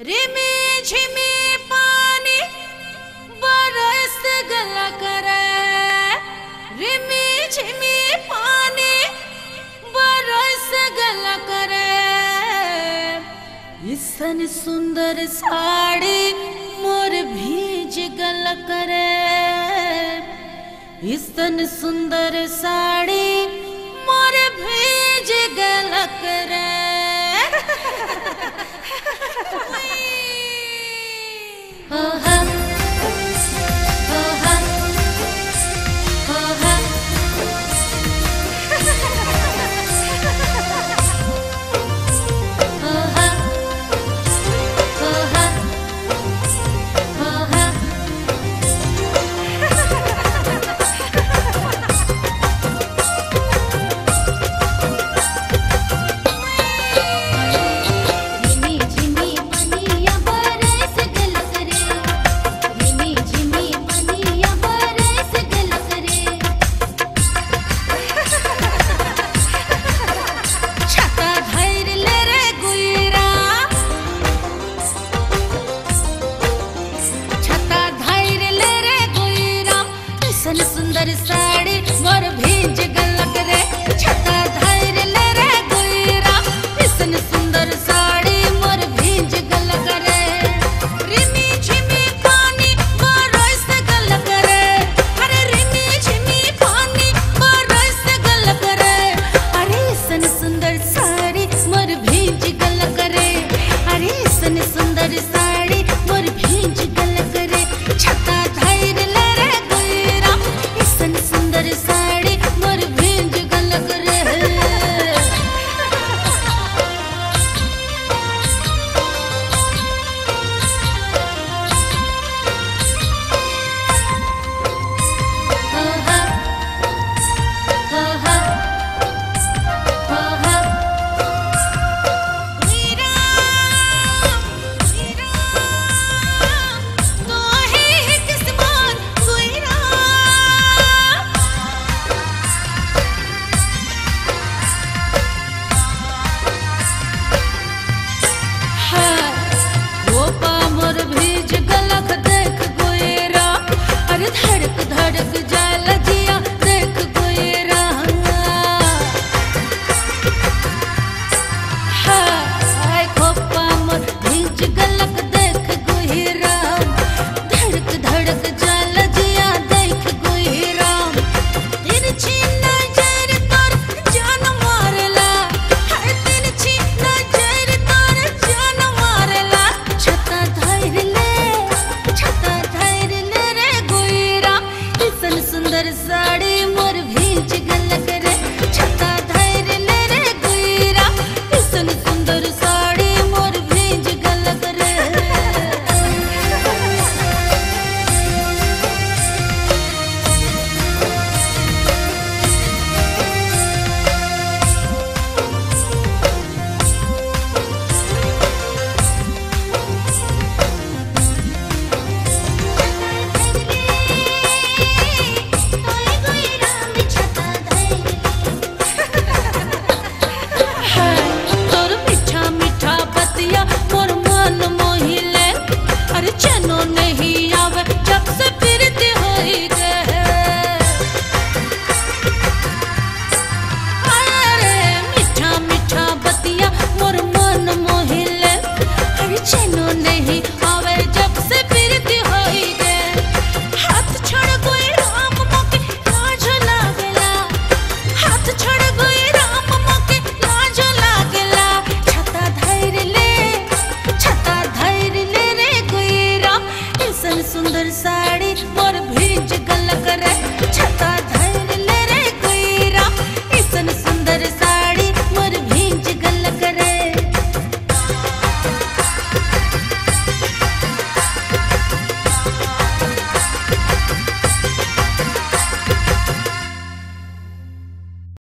रिमे झिमे पानी बरस गला करे, रिमे झिमे पानी बरस गला करे। इसन सुंदर साड़ी मोर भीज गला करे, इसन सुंदर साड़ी मोर भीज गला करे।